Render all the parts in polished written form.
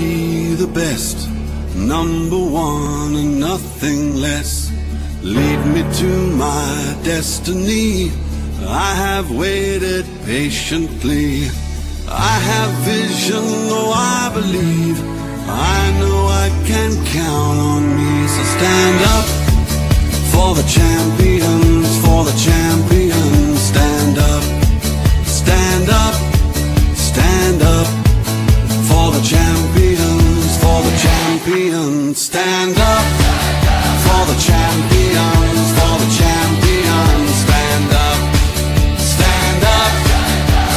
be the best, number one and nothing less. Lead me to my destiny. I have waited patiently. I have vision, though I believe. I know I can count on me. So stand up for the champions, for the champions. Stand up, stand up, stand up for the champions, for the champions. Stand up for the champions, for the champions. Stand up, stand up,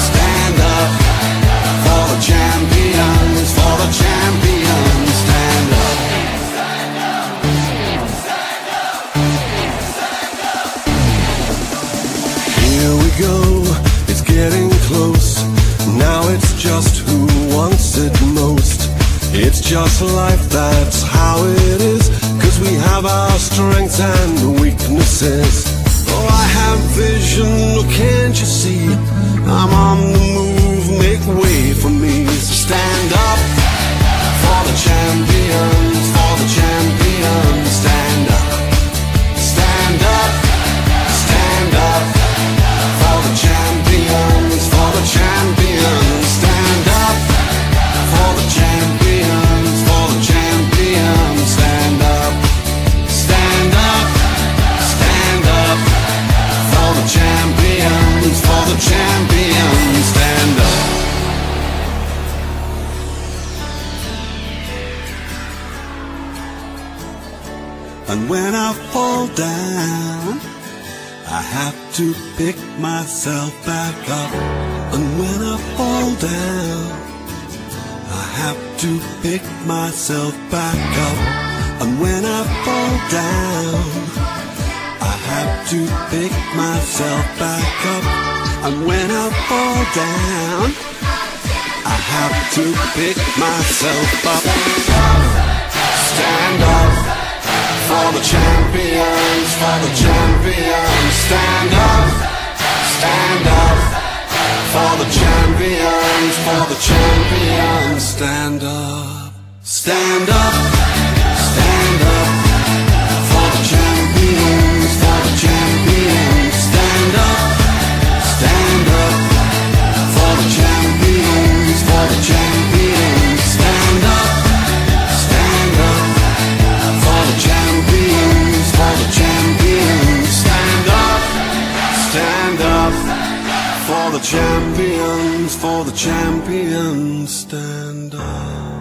stand up for the champions, for the champions. Stand up, stand up, stand up, stand up. Here we go, it's getting close. Now it's just who wants it most. It's just life, that's how it is. 'Cause we have our strengths and weaknesses. Oh, I have vision, oh, can't you see? I'm on the move, make way for me. So stand up for the champions, for the champions. Stand up, stand up, stand up for the champions, for the champions. Stand up for the champions, for the champions. Stand up, stand up, stand up for the champions, for the champions. Stand up. And when I fall down, I have to pick myself back up. And when I fall down, I have to pick myself back up. And when I fall down, I have to pick myself back up. And when I fall down, I have to pick myself up. Stand up for the champions, for the champions. Stand up, stand up for the champions, for the champions. Stand up, stand up, stand up for the champions, for the champions. Stand up, stand up for the champions, for the champions. Stand up, stand up for the champions, for the champions. Stand up, stand up for the champions, for the champions. Stand up.